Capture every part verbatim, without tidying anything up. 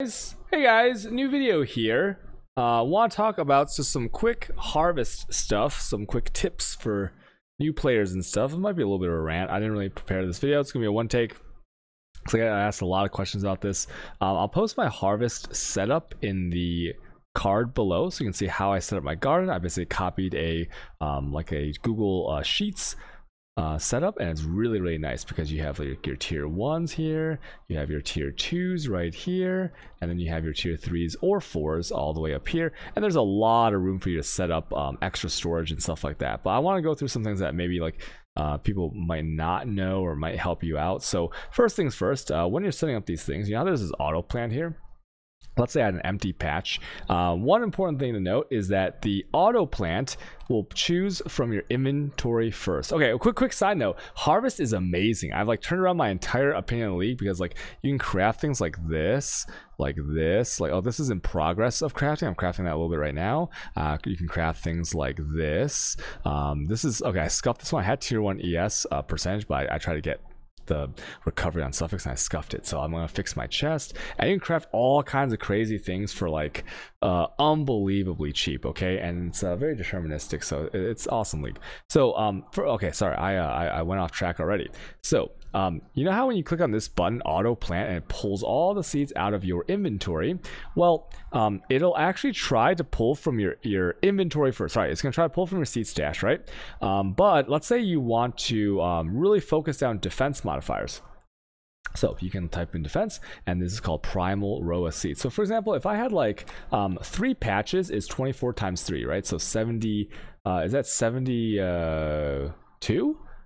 Hey guys, new video here. Uh, want to talk about just some quick harvest stuff, some quick tips for new players and stuff. It might be a little bit of a rant. I didn't really prepare this video. It's gonna be a one take because I got asked a lot of questions about this. Uh, I'll post my harvest setup in the card below, so you can see how I set up my garden. I basically copied a um, like a Google uh, Sheets. Uh, setup, and it's really really nice because you have like your tier ones here, you have your tier twos right here, and then you have your tier threes or fours all the way up here, and there's a lot of room for you to set up um, extra storage and stuff like that. But I want to go through some things that maybe like uh, people might not know or might help you out. So first things first, uh, when you're setting up these things, you know how there's this auto plan here. Let's say I had an empty patch. Uh, one important thing to note is that the auto plant will choose from your inventory first. Okay, a quick quick side note. Harvest is amazing. I've like turned around my entire opinion of the league because like you can craft things like this, like this, like oh this is in progress of crafting. I'm crafting that a little bit right now. Uh, you can craft things like this. Um, this is okay. I scuffed this one. I had tier one E S uh, percentage, but I, I try to get the recovery on suffix and I scuffed it, so I'm gonna fix my chest. And you can craft all kinds of crazy things for like uh unbelievably cheap, okay? And it's uh, very deterministic, so it's awesome league. So um for okay sorry i uh, I, I went off track already. So um you know how when you click on this button, auto plant, and it pulls all the seeds out of your inventory? Well, um it'll actually try to pull from your your inventory first. Sorry, it's gonna try to pull from your seed stash, right? Um but let's say you want to um really focus down defense modifiers. So you can type in defense, and this is called Primal Roas seeds. So for example, if I had like um, three patches is twenty-four times three, right? So seventy, uh, is that seventy-two?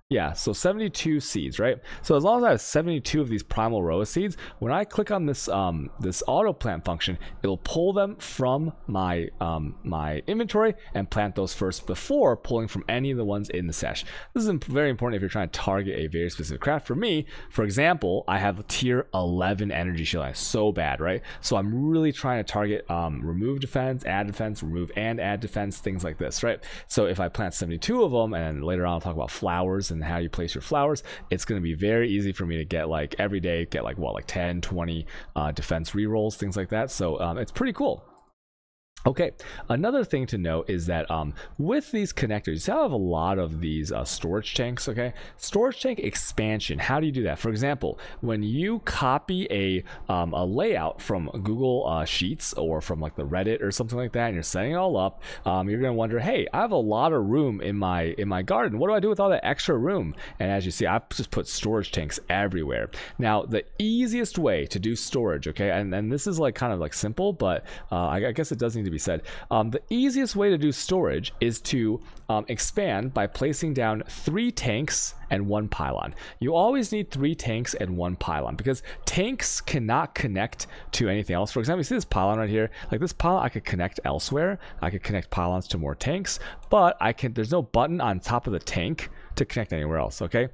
Yeah, so seventy-two seeds, right? So as long as I have seventy-two of these Primal Roas seeds, when I click on this um, this auto plant function, it'll pull them from my um, my inventory and plant those first before pulling from any of the ones in the stash. This is very important if you're trying to target a very specific craft. For me, for example, I have a tier eleven energy shield. I'm so bad, right? So I'm really trying to target um, remove defense, add defense, remove and add defense, things like this, right? So if I plant seventy-two of them, and later on I'll talk about flowers and how you place your flowers, it's going to be very easy for me to get like every day get like what like ten twenty uh defense rerolls, things like that. So um it's pretty cool. Okay, another thing to know is that um with these connectors, you still have a lot of these uh, storage tanks. Okay, storage tank expansion, how do you do that? For example, when you copy a um, a layout from Google uh, Sheets or from like the Reddit or something like that, and you're setting it all up, um, you're gonna wonder, hey, I have a lot of room in my in my garden, what do I do with all that extra room? And as you see, I've just put storage tanks everywhere. Now the easiest way to do storage, okay, and, and this is like kind of like simple, but uh, I, I guess it does need to be Be said. Um, the easiest way to do storage is to um, expand by placing down three tanks and one pylon. You always need three tanks and one pylon because tanks cannot connect to anything else. For example, you see this pylon right here. Like this pylon, I could connect elsewhere. I could connect pylons to more tanks, but I can. There's no button on top of the tank to connect anywhere else. Okay.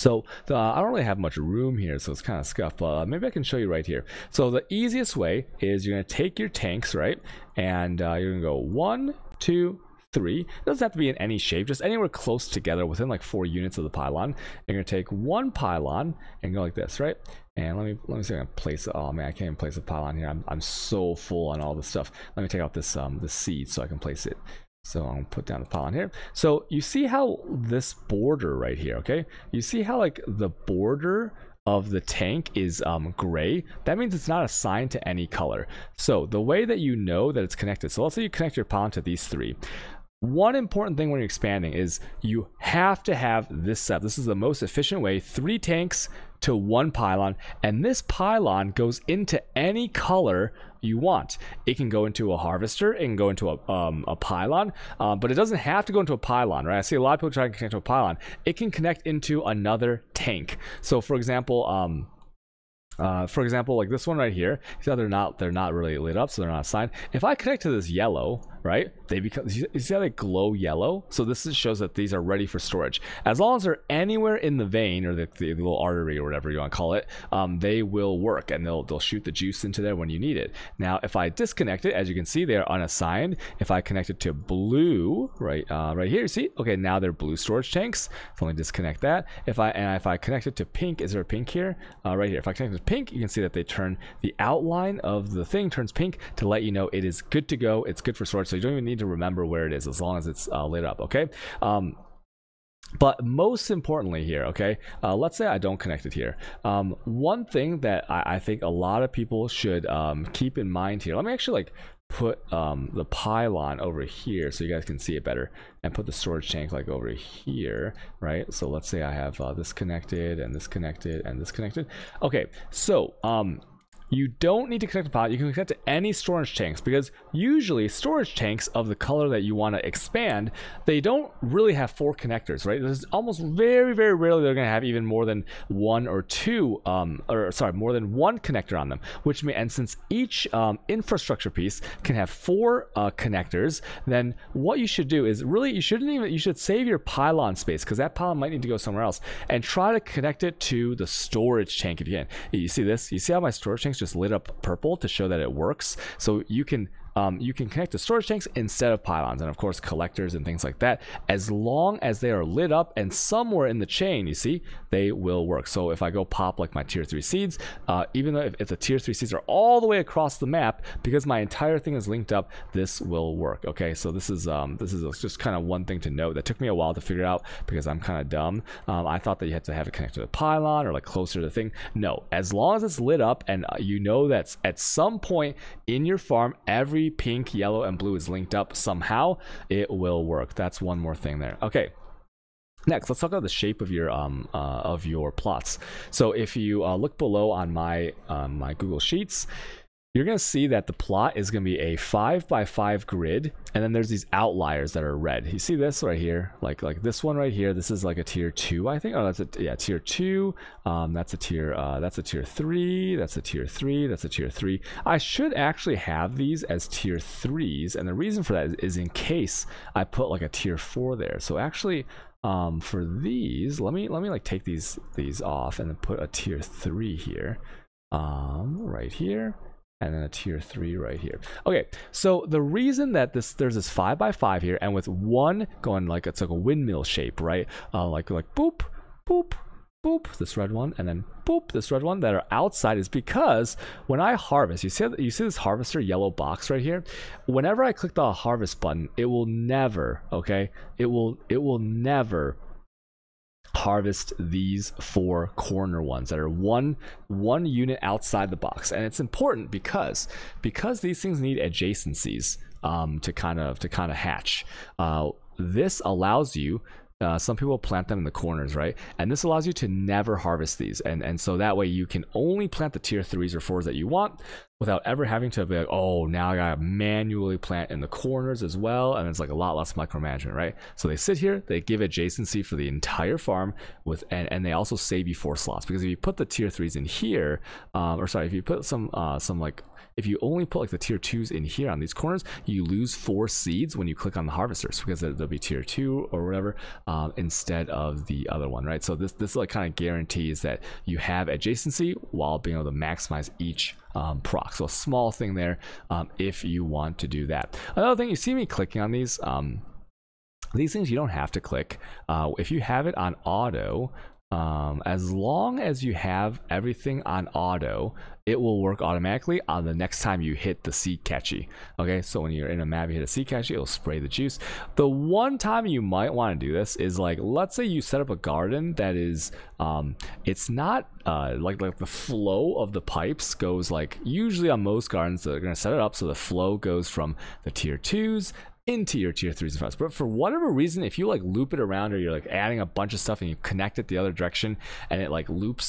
So uh, I don't really have much room here, so it's kind of scuffed, but uh, maybe I can show you right here. So the easiest way is you're gonna take your tanks, right? And uh, you're gonna go one, two, three. It doesn't have to be in any shape, just anywhere close together within like four units of the pylon. You're gonna take one pylon and go like this, right? And let me let me see if I can place it. Oh man, I can't even place a pylon here. I'm, I'm so full on all this stuff. Let me take out this um the seed so I can place it. So I'll put down the pylon here. So you see how this border right here, okay? You see how like the border of the tank is um, gray? That means it's not assigned to any color. So the way that you know that it's connected, so let's say you connect your pylon to these three. One important thing when you're expanding is you have to have this setup. This is the most efficient way, three tanks to one pylon, and this pylon goes into any color you want. It can go into a harvester, it can go into a, um, a pylon, uh, but it doesn't have to go into a pylon, right? I see a lot of people trying to connect to a pylon. It can connect into another tank. So for example, um, Uh, for example, like this one right here, see how they're not they're not really lit up, so they're not assigned. If I connect to this yellow, right, they become, you see how they glow yellow? So this is, shows that these are ready for storage. As long as they're anywhere in the vein or the, the little artery or whatever you want to call it, um, they will work, and they'll, they'll shoot the juice into there when you need it. Now, if I disconnect it, as you can see, they are unassigned. If I connect it to blue, right uh, right here, see? Okay, now they're blue storage tanks. So let me disconnect that. If I, and if I connect it to pink, is there a pink here? Uh, right here. If I connect it to pink, you can see that they turn, the outline of the thing turns pink to let you know it is good to go. It's good for storage, so you don't even need to remember where it is as long as it's uh, lit up, okay? Um, But most importantly here, okay, uh, let's say I don't connect it here. Um, one thing that I, I think a lot of people should um, keep in mind here, let me actually like put um, the pylon over here so you guys can see it better, and put the storage tank like over here, right? So let's say I have uh, this connected and this connected and this connected. Okay, so um, you don't need to connect the pod, you can connect to any storage tanks, because usually storage tanks of the color that you want to expand, they don't really have four connectors, right? There's almost very, very rarely they're going to have even more than one or two, um, or sorry, more than one connector on them, which may, and since each um, infrastructure piece can have four uh, connectors, then what you should do is really, you shouldn't even, you should save your pylon space, because that pylon might need to go somewhere else, and try to connect it to the storage tank if you can. You see this? You see how my storage tanks just lit up purple to show that it works? So you can um, you can connect to storage tanks instead of pylons, and of course collectors and things like that, as long as they are lit up and somewhere in the chain, you see, they will work. So if I go pop like my tier three seeds, uh, even though if, if the tier three seeds are all the way across the map, because my entire thing is linked up, this will work. Okay, so this is um, this is just kind of one thing to note that took me a while to figure out, because I'm kind of dumb. Um, I thought that you had to have it connected to a pylon or like closer to the thing. No, as long as it's lit up and uh, you know that at some point in your farm, every pink, yellow, and blue is linked up somehow, it will work. That's one more thing there. Okay, next, let's talk about the shape of your um uh, of your plots. So if you uh, look below on my um, my Google Sheets, you're going to see that the plot is going to be a five by five grid, and then there's these outliers that are red. You see this right here, like like this one right here. This is like a tier two, I think. Oh, that's a yeah, tier two. Um, that's a tier. Uh, that's a tier three. That's a tier three. That's a tier three. I should actually have these as tier threes, and the reason for that is, is in case I put like a tier four there. So actually, um, for these, let me let me like take these these off and then put a tier three here, um, right here. And then a tier three right here. Okay, so the reason that this there's this five by five here, and with one going like it's like a windmill shape, right? Uh, like like boop, boop, boop, this red one, and then boop, this red one that are outside, is because when I harvest, you see you see this harvester yellow box right here. Whenever I click the harvest button, it will never, okay, it will it will never harvest these four corner ones that are one one unit outside the box. And it's important because because these things need adjacencies um to kind of to kind of hatch. Uh this allows you, Uh, some people plant them in the corners, right? And this allows you to never harvest these, and and so that way you can only plant the tier threes or fours that you want without ever having to be like, oh, now I gotta manually plant in the corners as well, and it's like a lot less micromanagement, right? So they sit here, they give adjacency for the entire farm with, and, and they also save you four slots, because if you put the tier threes in here, um, or sorry, if you put some uh, some like if you only put like the tier twos in here on these corners, you lose four seeds when you click on the harvesters, because they'll be tier two or whatever, um, instead of the other one, right? So this this like kind of guarantees that you have adjacency while being able to maximize each um, proc. So a small thing there, um, if you want to do that. Another thing, you see me clicking on these. Um, these things you don't have to click. Uh, if you have it on auto, um, as long as you have everything on auto, it will work automatically on the next time you hit the seed catchy. Okay, so when you're in a map, you hit a seed catchy, it'll spray the juice. The one time you might want to do this is like, let's say you set up a garden that is, um, it's not uh, like like the flow of the pipes goes like, usually on most gardens they're gonna set it up so the flow goes from the tier twos into your tier threes and fives. But for whatever reason, if you like loop it around, or you're like adding a bunch of stuff and you connect it the other direction and it like loops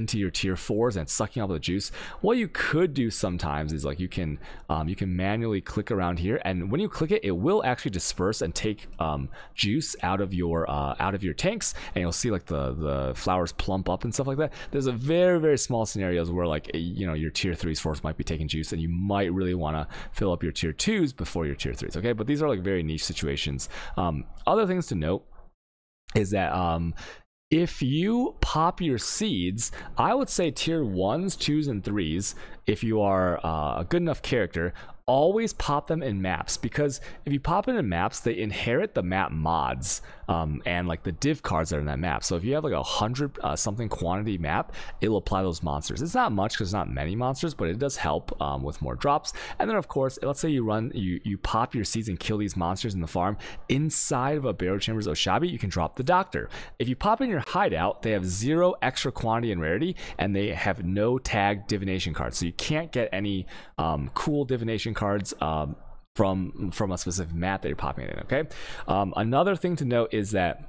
into your tier fours and sucking up the juice, what you could do sometimes is like you can um, you can manually click around here, and when you click it, it will actually disperse and take um, juice out of your uh, out of your tanks, and you'll see like the the flowers plump up and stuff like that. There's a very very small scenarios where like, you know, your tier threes fours might be taking juice, and you might really want to fill up your tier twos before your tier threes. Okay, but these are like very niche situations. Um, other things to note is that um, if you pop your seeds, I would say tier ones, twos, and threes, if you are uh, a good enough character, always pop them in maps, because if you pop it in maps, they inherit the map mods um, and like the div cards that are in that map. So if you have like a hundred uh, something quantity map, it'll apply those monsters. It's not much because there's not many monsters, but it does help um, with more drops. And then of course, let's say you run, you, you pop your seeds and kill these monsters in the farm inside of a Barrow Chambers Oshabi, you can drop the Doctor. If you pop in your hideout, they have zero extra quantity and rarity, and they have no tag divination cards. So you can't get any um, cool divination cards um, from from a specific map that you're popping it in, okay? Um, another thing to note is that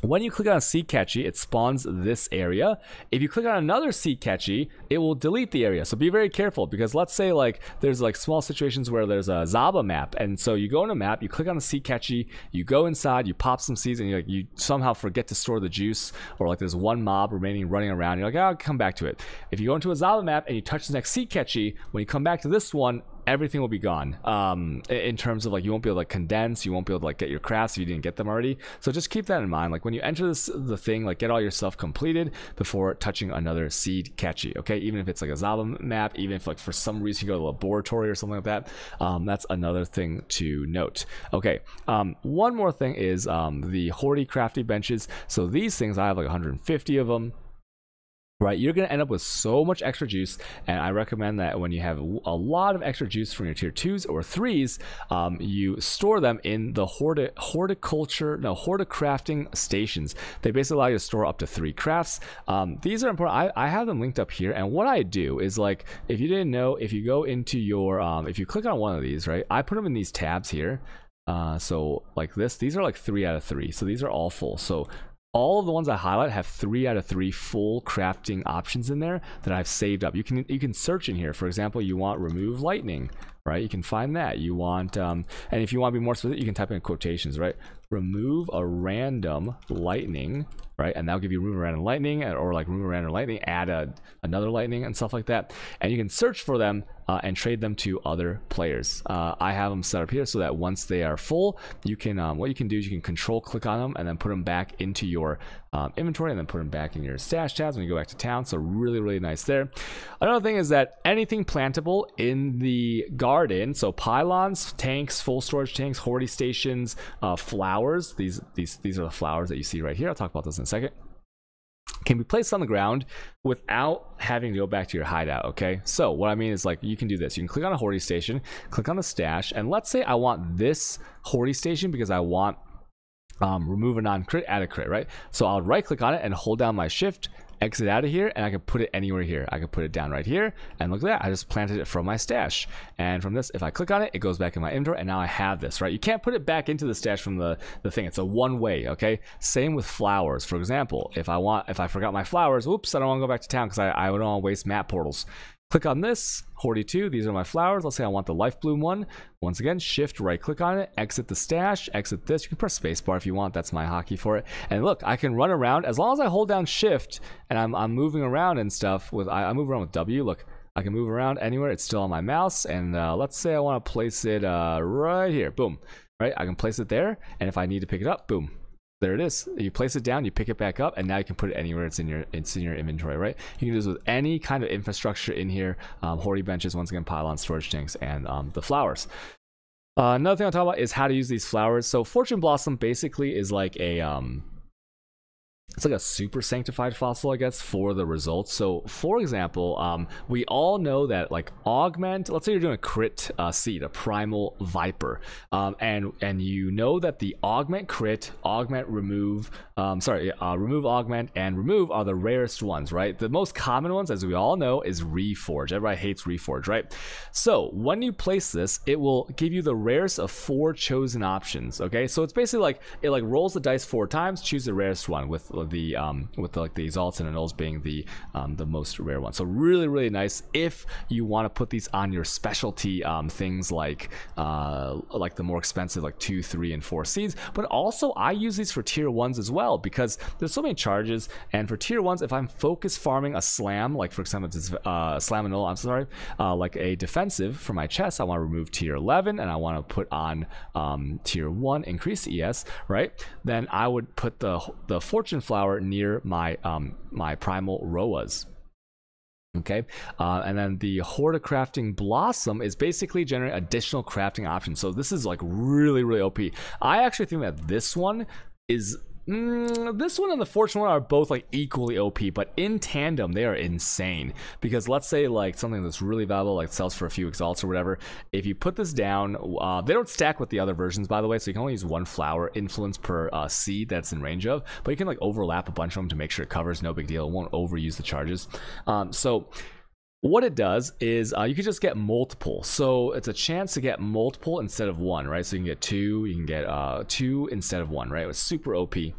when you click on a seed catchy, it spawns this area. If you click on another seed catchy, it will delete the area. So be very careful, because let's say like there's like small situations where there's a Zaba map, and so you go in a map, you click on a seed catchy, you go inside, you pop some seeds, and you like you somehow forget to store the juice, or like there's one mob remaining running around. You're like, oh, I'll come back to it. If you go into a Zaba map and you touch the next seed catchy, when you come back to this one, everything will be gone um, in terms of like you won't be able to like, condense, you won't be able to like get your crafts if you didn't get them already. So just keep that in mind. Like when you enter this the thing, like get all your stuff completed before touching another seed catchy. Okay, even if it's like a Zaba map, even if like for some reason you go to a laboratory or something like that, um, that's another thing to note. Okay, um, one more thing is um, the Horde crafty benches. So these things, I have like one hundred fifty of them. Right, you're going to end up with so much extra juice, and I recommend that when you have a lot of extra juice from your tier twos or threes, um, you store them in the horti horticulture, no, horticrafting stations. They basically allow you to store up to three crafts. Um, these are important. I, I have them linked up here, and what I do is like, if you didn't know, if you go into your, um, if you click on one of these, right, I put them in these tabs here. Uh, so like this, these are like three out of three. So these are all full. So all of the ones I highlight have three out of three full crafting options in there that I've saved up. You can you can search in here. For example, you want remove lightning, right? You can find that. You want, um, and if you want to be more specific, you can type in quotations, right? Remove a random lightning, right? And that'll give you remove a random lightning, or like remove a random lightning, add a, another lightning and stuff like that. And you can search for them uh, and trade them to other players. Uh, I have them set up here so that once they are full, you can, um, what you can do is you can control click on them and then put them back into your um, inventory and then put them back in your stash tabs when you go back to town. So really, really nice there. Another thing is that anything plantable in the garden, so pylons, tanks, full storage tanks, horde stations, uh, flowers, These, these, these are the flowers that you see right here. I'll talk about those in a second. Can be placed on the ground without having to go back to your hideout, okay? So what I mean is like you can do this. You can click on a horde station, click on the stash, and let's say I want this horde station because I want um, remove a non-crit, add a crit, right? So I'll right-click on it and hold down my shift, exit out of here, and I can put it anywhere here. I can put it down right here, and look at that, I just planted it from my stash. And from this, if I click on it, it goes back in my inventory, and now I have this, right? You can't put it back into the stash from the, the thing. It's a one-way, okay? Same with flowers. For example, if I want, if I forgot my flowers, oops, I don't want to go back to town because I, I don't want to waste map portals. Click on this, Horde two, these are my flowers. Let's say I want the Life Bloom one. Once again, shift, right click on it, exit the stash, exit this. You can press spacebar if you want, that's my hockey for it. And look, I can run around, as long as I hold down shift and I'm, I'm moving around and stuff, with I, I move around with W, look, I can move around anywhere, it's still on my mouse, and uh, let's say I wanna place it uh, right here, boom. Right, I can place it there, and if I need to pick it up, boom. There it is. You place it down, you pick it back up, and now you can put it anywhere. It's in your it's in your inventory, right? You can do this with any kind of infrastructure in here. Um, Horde benches, once again, pylons, storage tanks, and um, the flowers. Uh, another thing I'll talk about is how to use these flowers. So Fortune Blossom basically is like a... Um, it's like a super sanctified fossil, I guess, for the results. So, for example, um, we all know that like augment, let's say you're doing a crit uh, seed, a Primal Viper, um, and and you know that the augment crit, augment remove, um, sorry, uh, remove augment and remove are the rarest ones, right? The most common ones, as we all know, is reforge. Everybody hates reforge, right? So when you place this, it will give you the rarest of four chosen options. Okay, so it's basically like it like rolls the dice four times, choose the rarest one with the um with the, like the exalts and annuls being the um the most rare one. So really, really nice if you want to put these on your specialty um things like uh like the more expensive like two three and four seeds. But also I use these for tier ones as well because there's so many charges, and for tier ones, if I'm focus farming a slam, like for example this uh slam annul, I'm sorry uh like a defensive for my chest, I want to remove tier eleven and I want to put on um tier one increase E S, right? Then I would put the the fortune flower near my um my Primal Roas. Okay, uh, and then the Horde of Crafting Blossom is basically generating additional crafting options. So this is like really, really O P. I actually think that this one is... Mm, this one and the Fortune one are both like equally O P, but in tandem they are insane, because let's say like something that's really valuable like sells for a few exalts or whatever, if you put this down, uh, they don't stack with the other versions, by the way, so you can only use one flower influence per uh, seed that's in range of, but you can like overlap a bunch of them to make sure it covers, no big deal, it won't overuse the charges. Um, so what it does is uh, you can just get multiple, so it's a chance to get multiple instead of one, right? So you can get two, you can get uh, two instead of one, right? It was super O P.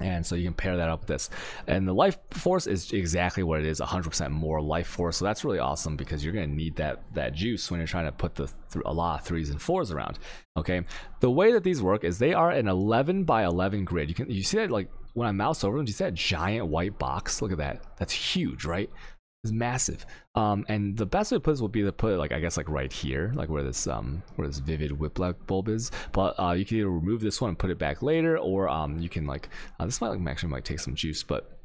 And so you can pair that up with this. And the life force is exactly what it is, one hundred percent more life force. So that's really awesome because you're going to need that that juice when you're trying to put the th a lot of threes and fours around. Okay. The way that these work is they are an eleven by eleven grid. You can you see that like when I mouse over them, do you see that giant white box? Look at that. That's huge, right? It's massive. Um, and the best way to put this would be to put it like I guess like right here, like where this um where this Vivid Whip-Black Bulb is. But uh, you can either remove this one and put it back later, or um you can like uh, this might like actually might take some juice, but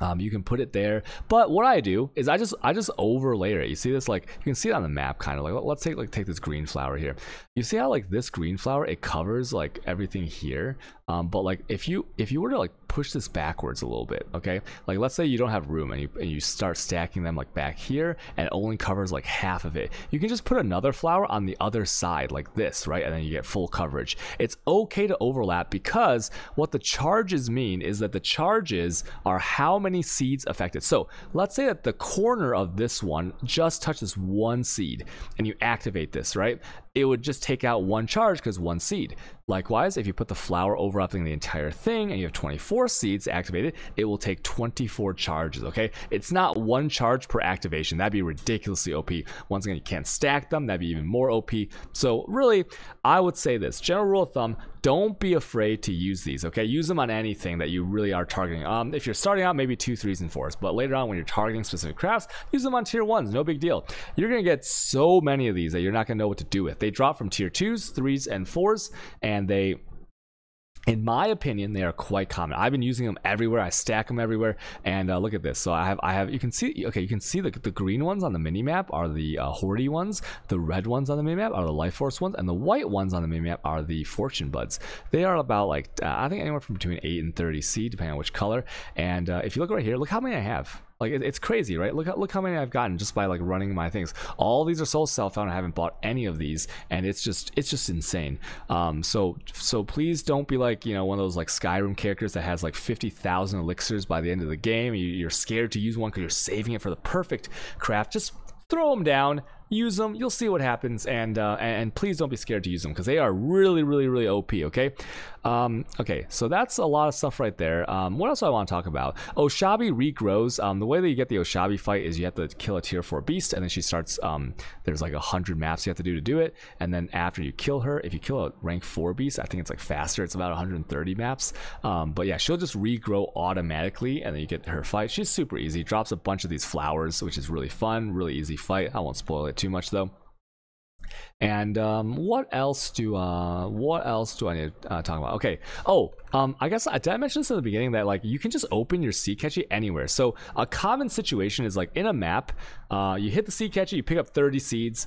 um you can put it there. But what I do is I just I just overlay it. You see this like you can see it on the map kind of like let's take like take this green flower here. You see how like this green flower it covers like everything here. Um, but like if you if you were to like push this backwards a little bit, okay, like let's say you don't have room and you, and you start stacking them like back here and it only covers like half of it, you can just put another flower on the other side like this, right? And then you get full coverage. It's okay to overlap because what the charges mean is that the charges are how many seeds affected. So let's say that the corner of this one just touches one seed and you activate this, right? It would just take out one charge because one seed. Likewise, if you put the flower overlapping the entire thing and you have twenty-four seeds activated, it will take twenty-four charges, okay? It's not one charge per activation. That'd be ridiculously O P. Once again, you can't stack them. That'd be even more O P. So really, I would say this. General rule of thumb, don't be afraid to use these, okay? Use them on anything that you really are targeting. Um, if you're starting out, maybe two, threes, and fours. But later on, when you're targeting specific crafts, use them on tier ones. No big deal. You're going to get so many of these that you're not going to know what to do with. They drop from tier twos, threes, and fours, and they, in my opinion, they are quite common. I've been using them everywhere. I stack them everywhere, and uh, look at this. So I have, I have. You can see, okay, you can see the the green ones on the mini map are the uh, Horde ones. The red ones on the mini map are the Life Force ones, and the white ones on the mini map are the Fortune Buds. They are about like uh, I think anywhere from between eight and thirty C, depending on which color. And uh, if you look right here, look how many I have. Like it's crazy, right? Look, look how many I've gotten just by like running my things. All these are so self-found. I haven't bought any of these, and it's just, it's just insane. Um, so, so please don't be like, you know, one of those like Skyrim characters that has like fifty thousand elixirs by the end of the game. You're scared to use one because you're saving it for the perfect craft. Just throw them down. Use them, you'll see what happens, and uh, and please don't be scared to use them because they are really, really, really O P. Okay, um, okay, so that's a lot of stuff right there. Um, what else do I want to talk about? Oshabi regrows. Um, the way that you get the Oshabi fight is you have to kill a tier four beast, and then she starts. Um, there's like a hundred maps you have to do to do it, and then after you kill her, if you kill a rank four beast, I think it's like faster. It's about one hundred thirty maps. Um, but yeah, she'll just regrow automatically, and then you get her fight. She's super easy. Drops a bunch of these flowers, which is really fun, really easy fight. I won't spoil it too much though. And um what else do uh what else do I need to uh, talk about? Okay, oh um I guess I did I mention this in the beginning that like you can just open your sea catchy anywhere. So a common situation is like in a map, uh you hit the sea catchy, you pick up thirty seeds,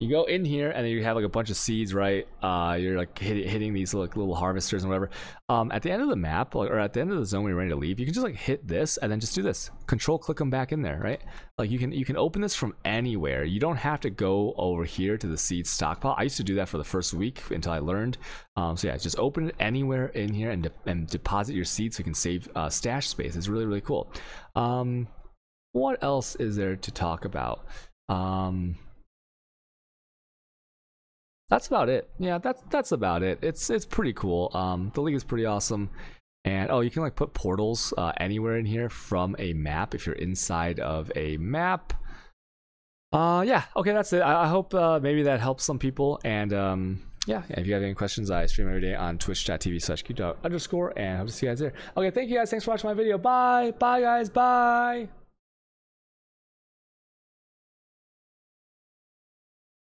you go in here, and then you have like a bunch of seeds, right? Uh you're like hit, hitting these like little harvesters and whatever. Um at the end of the map, or at the end of the zone when you're ready to leave, you can just like hit this and then just do this, control click them back in there, right? Like you can you can open this from anywhere. You don't have to go over here to the seed stockpile. I used to do that for the first week until I learned. Um so yeah, just open it anywhere in here and de and deposit your seeds so you can save uh stash space. It's really, really cool. Um what else is there to talk about? um That's about it. Yeah, that's that's about it. It's it's pretty cool. Um, the league is pretty awesome, and oh, you can like put portals uh, anywhere in here from a map if you're inside of a map. Uh, yeah. Okay, that's it. I, I hope uh, maybe that helps some people. And um, yeah, if you have any questions, I stream every day on Twitch dot T V slash CuteDog underscore, and hope to see you guys there. Okay, thank you guys. Thanks for watching my video. Bye, bye guys. Bye.